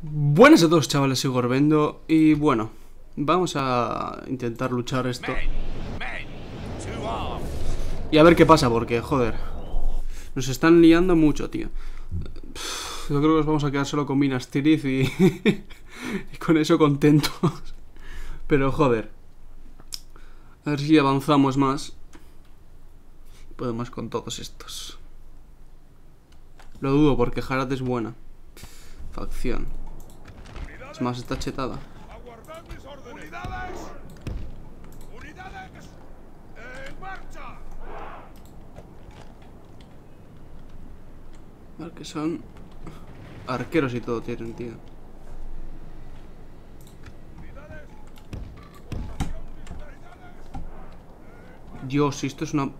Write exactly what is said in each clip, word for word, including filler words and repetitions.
Buenas a todos, chavales, soy Gorbendo y bueno, vamos a intentar luchar esto y a ver qué pasa, porque, joder, nos están liando mucho, tío. Pff, yo creo que nos vamos a quedar solo con Minas Tirith y, y con eso contentos. Pero, joder, a ver si avanzamos más. Podemos con todos estos. Lo dudo, porque Harad es buena facción. Es más, está chetada. A ver, que son arqueros y todo tienen, tío. Dios, esto es una...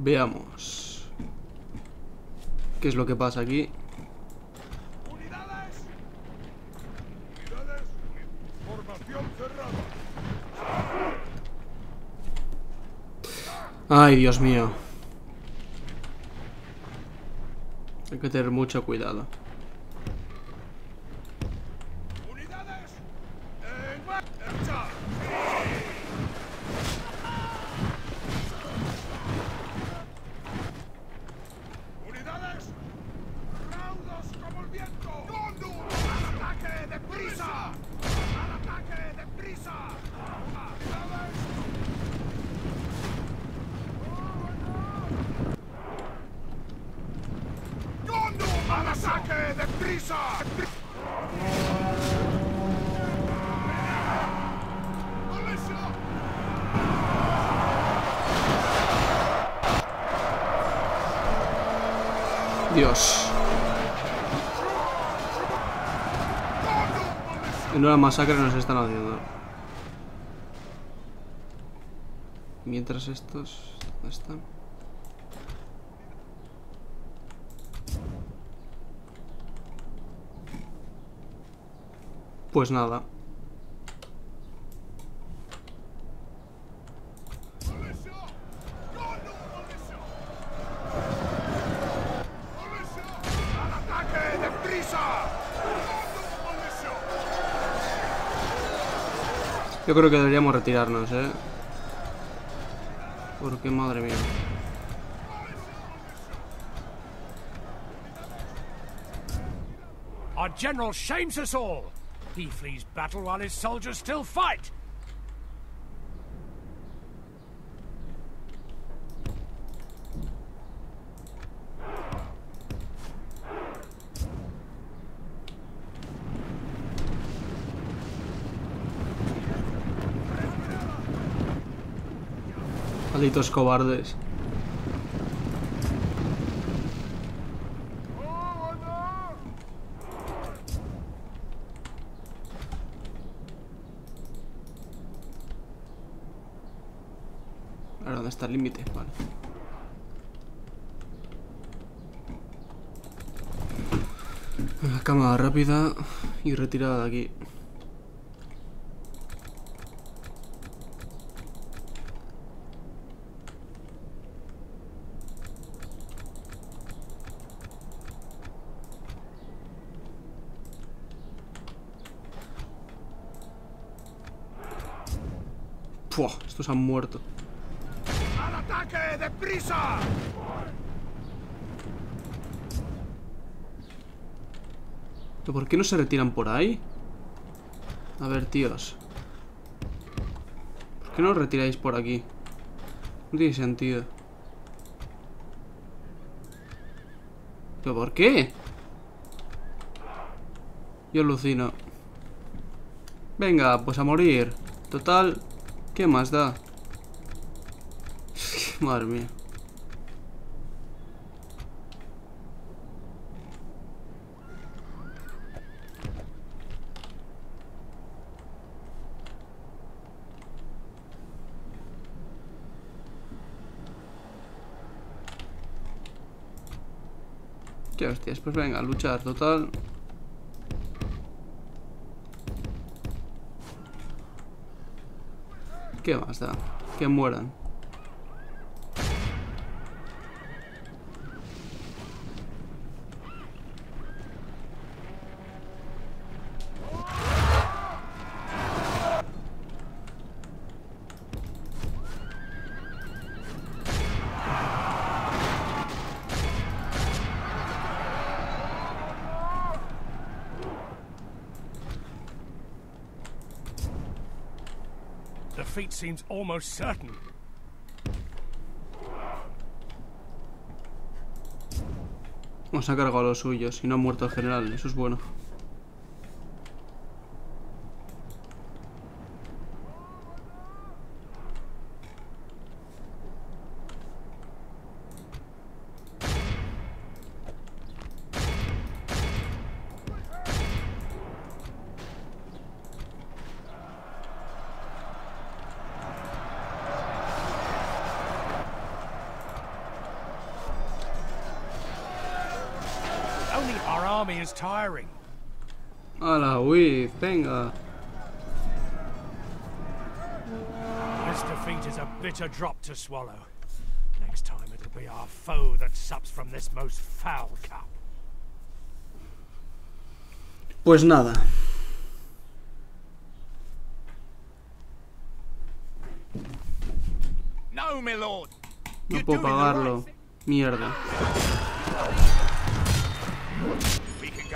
Veamos qué es lo que pasa aquí. Unidades. Unidades. Formación cerrada. Ay, Dios mío. Hay que tener mucho cuidado. Unidades. En marcha. Dios. En una masacre nos están haciendo. Mientras estos... ¿Dónde están? Pues nada. Yo creo que deberíamos retirarnos, ¿eh? Porque, madre mía. Our general shames us all. He flees battle while his soldiers still fight. Malditos cobardes. Ahora, ¿dónde está el límite? Vale. Una cámara rápida y retirada de aquí. Buah, estos han muerto. ¡Al ataque! ¡Deprisa! ¿Por qué no se retiran por ahí? A ver, tíos, ¿por qué no os retiráis por aquí? No tiene sentido. ¿Pero por qué? Yo alucino. Venga, pues a morir. Total... ¿Qué más da? Madre mía. Qué hostias, pues venga, luchar, total. ¿Qué más da? Que mueran. Defeat seems almost certain. Nos ha cargado a los suyos y no ha muerto el general, eso es bueno. Hola, Wiz, venga. This defeat is a bitter drop to swallow. Next time it'll be our foe that sups from this most foul cup. Pues nada. No, my lord. No puedo pagarlo. Mierda.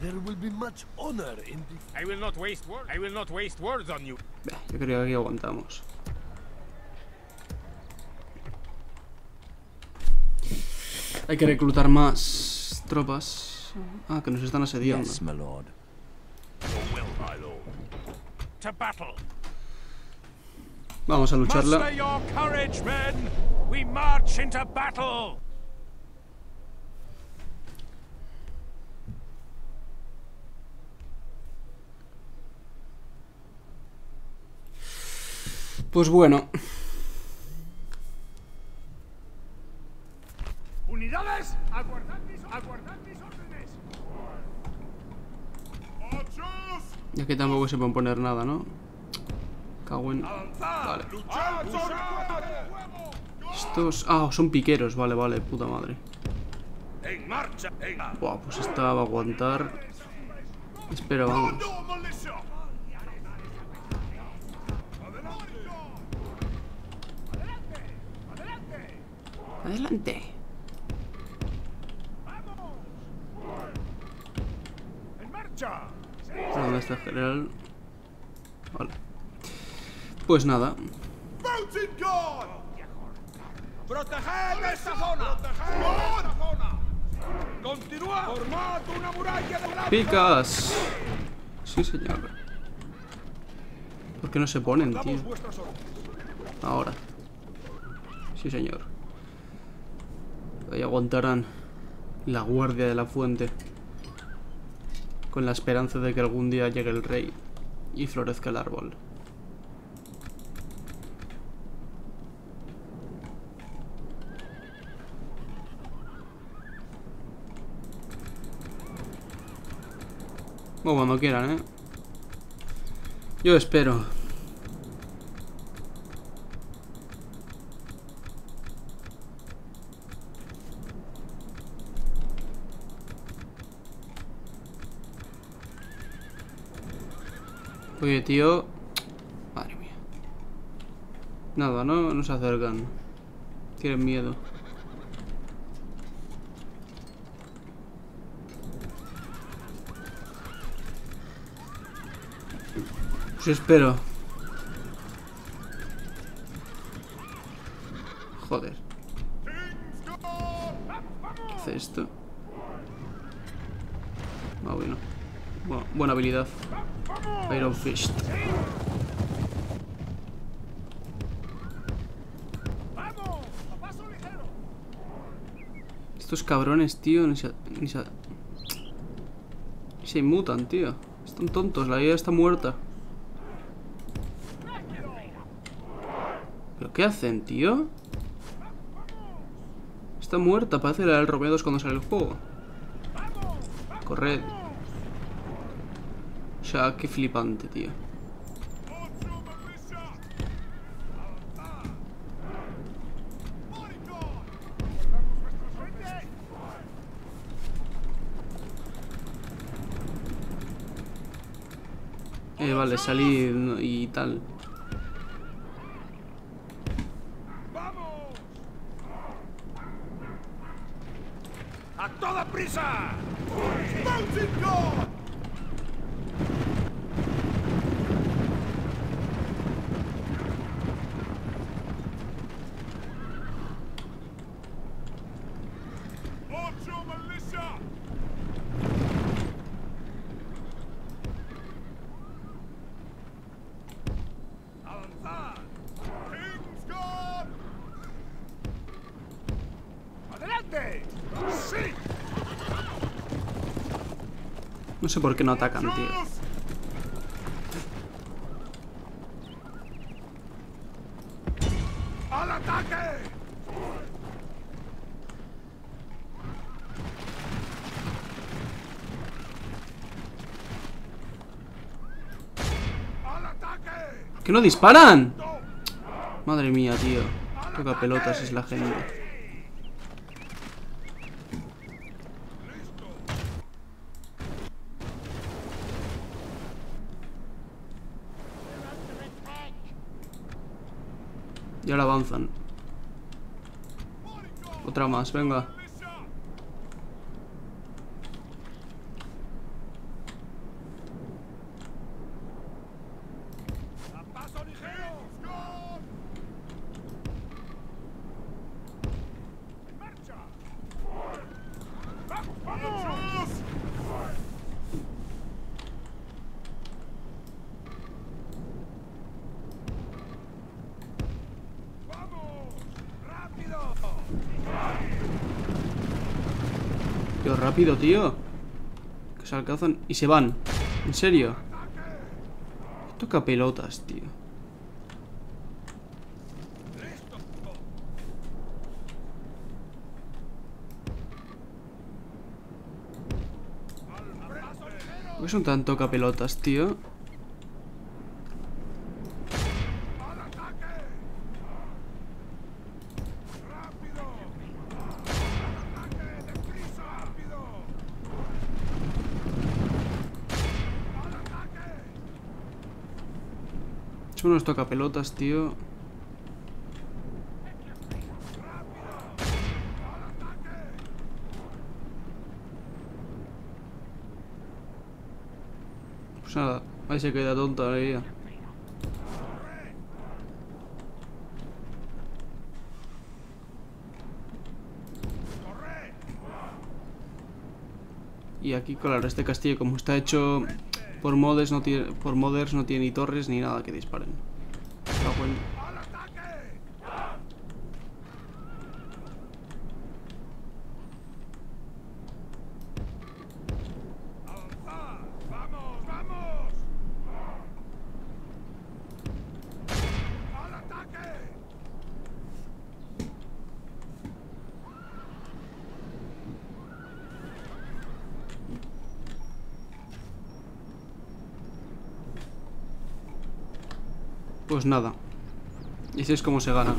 There will be much honor in this. I will not waste words. I will not waste words on you. Yo creo que aquí aguantamos. Hay que reclutar más tropas. Ah, que nos están asediando. Yes, my lord. Your will, my lord. To battle. Vamos a lucharla. Muster your courage, men. We march into battle. Pues bueno. Unidades, aguardad mis, aguardad mis órdenes. Ya que tampoco se pueden poner nada, ¿no? Cago en... Vale. Estos... Ah, son piqueros, vale, vale, puta madre. Buah, pues esta va a aguantar. Espera, vamos. Adelante. ¿Dónde está el general? Vale. Pues nada. ¡Proteged esta zona! ¡Continúa! ¡Formad una muralla de plata! ¡Picas! Sí, señor. ¿Por qué no se ponen, tío? Ahora. Sí, señor. Ahí aguantarán la guardia de la fuente, con la esperanza de que algún día llegue el rey y florezca el árbol. O cuando quieran, ¿eh? Yo espero. Oye, tío. Madre mía. Nada, no, no se acercan. Tienen miedo. Pues espero. Joder. ¿Qué hace esto? Ah, bueno. Bueno, buena habilidad. Iron Fist. Estos cabrones, tío, ni se, ni se, ni se mutan, tío. Están tontos, la guía está muerta. ¿Pero qué hacen, tío? Está muerta, parece la del Romeo dos cuando sale el juego. Corred. O sea, qué flipante, tío. Eh, vale, salí y tal. ¡A toda prisa! No sé por qué no atacan, tío. ¡Al ataque! ¡Al ataque! ¿Que no disparan? Madre mía, tío. Toca pelotas es la gente. Y ahora avanzan. Otra más, venga. Tío, rápido, tío. Que se alcanzan y se van. ¿En serio? Toca pelotas, tío. ¿Por qué son tan toca pelotas, tío? Unos tocapelotas, tío. Pues nada, ahí se queda tonta la idea. Y aquí, claro, este castillo como está hecho... Por mods no tiene, por modders no tiene ni torres ni nada que disparen. Está bueno. Pues nada. Y así es como se gana.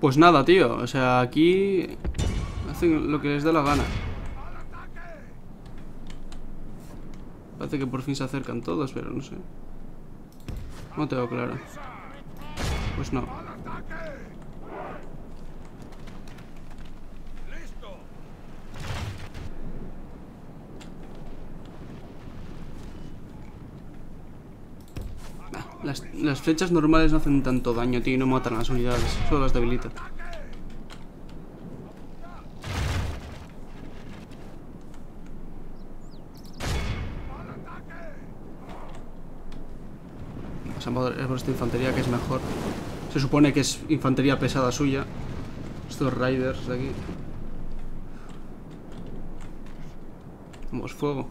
Pues nada, tío. O sea, aquí... hacen lo que les da la gana. Parece que por fin se acercan todos, pero no sé. No tengo claro. Pues no. Las, las flechas normales no hacen tanto daño, tío, y no matan a las unidades, solo las debilitan. Pasamos por esta infantería que es mejor. Se supone que es infantería pesada suya. Estos riders de aquí. Vamos, fuego.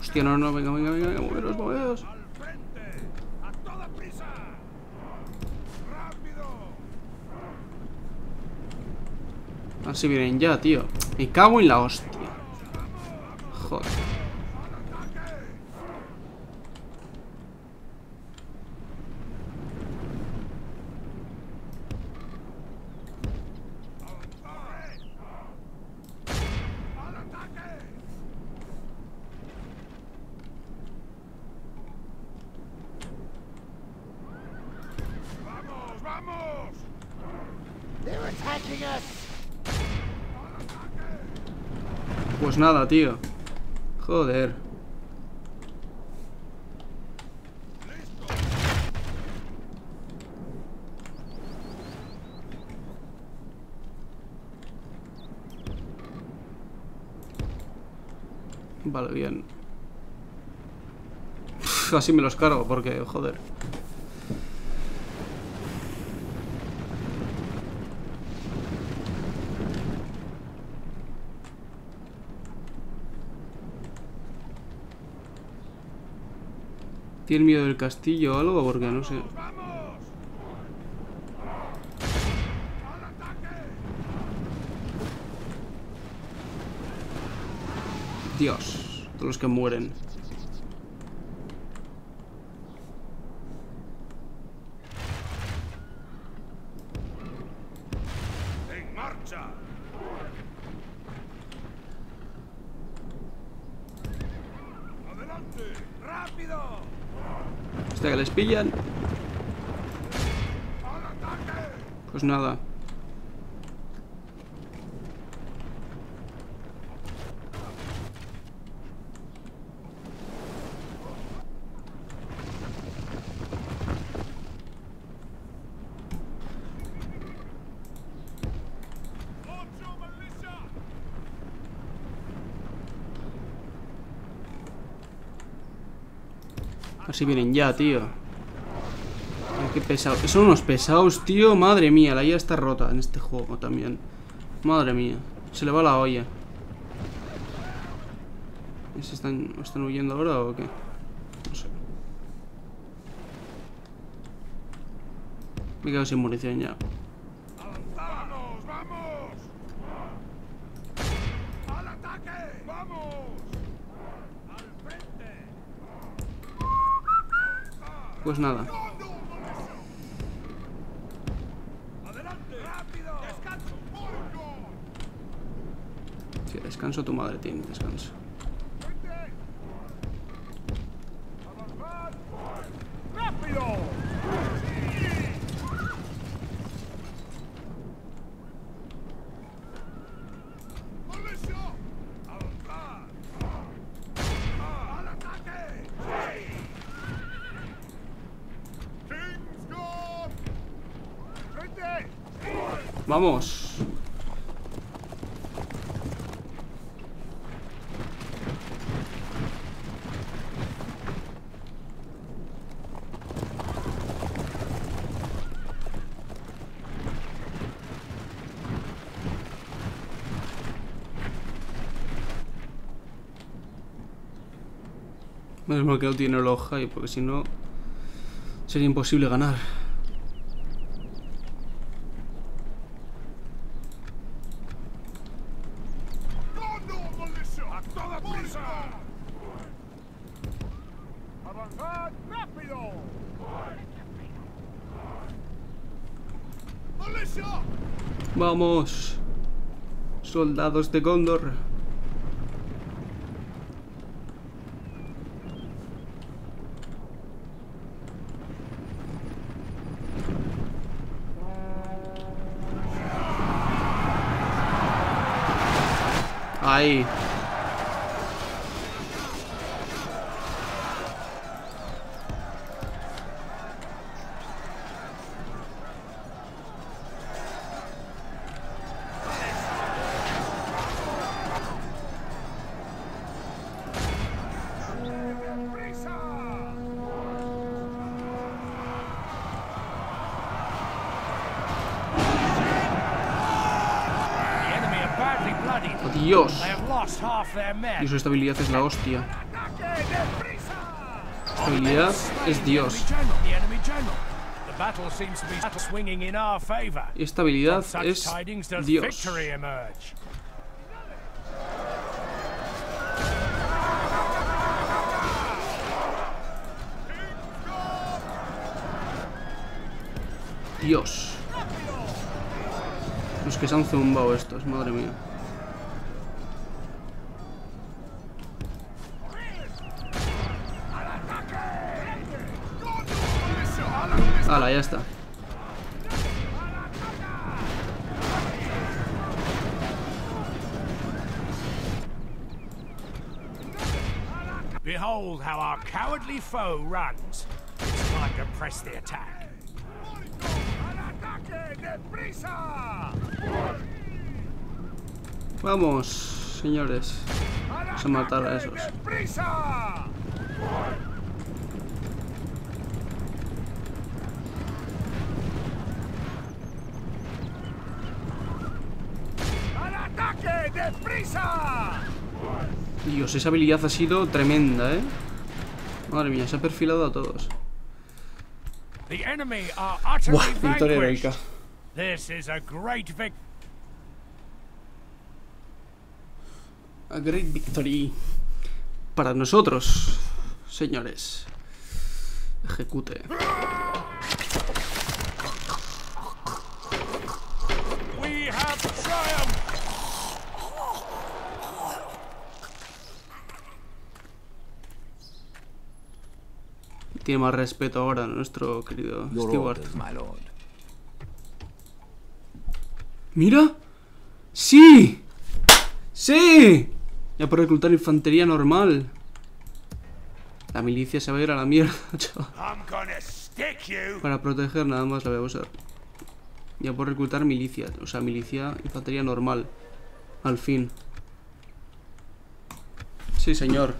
Hostia, no, no, venga, venga, venga, venga, moveros, moveros. Así vienen ya, tío. Me cago en la hostia. Joder. Pues nada, tío. Joder. Vale, bien. Uf, así me los cargo porque, joder. ¿Tiene miedo del castillo o algo? Porque no sé. Dios, todos los que mueren. Que les pillan. Pues nada. Así vienen ya, tío. Qué pesados. Son unos pesados, tío. Madre mía, la I A está rota en este juego también. Madre mía. Se le va la olla. ¿Se están, están huyendo ahora o qué? No sé. Me quedo sin munición ya. Pues nada. Sí, descanso tu madre, tiene descanso. Vamos. Menos mal que no tiene el ojo ahí, porque si no sería imposible ganar. Vamos. soldados de Gondor. Ahí. Dios. Y su estabilidad es la hostia. Estabilidad es Dios. Estabilidad es Dios. Dios. Los que se han zumbado estos, madre mía. Hala, ya está. Behold how our cowardly foe runs. It's time to press the attack. Vamos, señores. Vamos a matar a esos. Dios, esa habilidad ha sido tremenda, ¿eh? Madre mía, se ha perfilado a todos. Buah, victoria heroica. A great victory para nosotros, señores. Ejecute. We have triumphed. Tiene más respeto ahora nuestro querido Stewart. ¡Mira! ¡Sí! ¡Sí! Ya por reclutar infantería normal. La milicia se va a ir a la mierda, chaval. Para proteger nada más la voy a usar. Ya por reclutar milicia. O sea, milicia, infantería normal. Al fin. Sí, señor.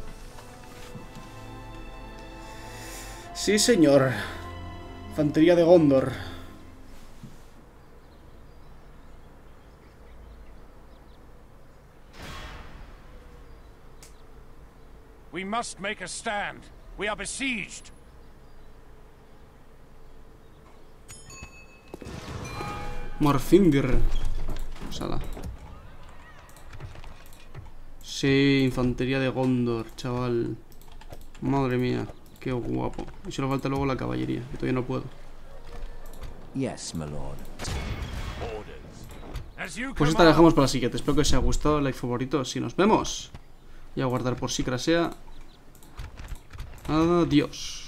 Sí, señor. Infantería de Gondor. We must make a stand. We are besieged. Morfindir. Sala. Sí, infantería de Gondor, chaval. Madre mía. Qué guapo. Y solo falta luego la caballería, que todavía no puedo. Pues esta la dejamos para la siguiente. Espero que os haya gustado. Like, favorito. Si nos vemos. Y a guardar por si crasea. Adiós.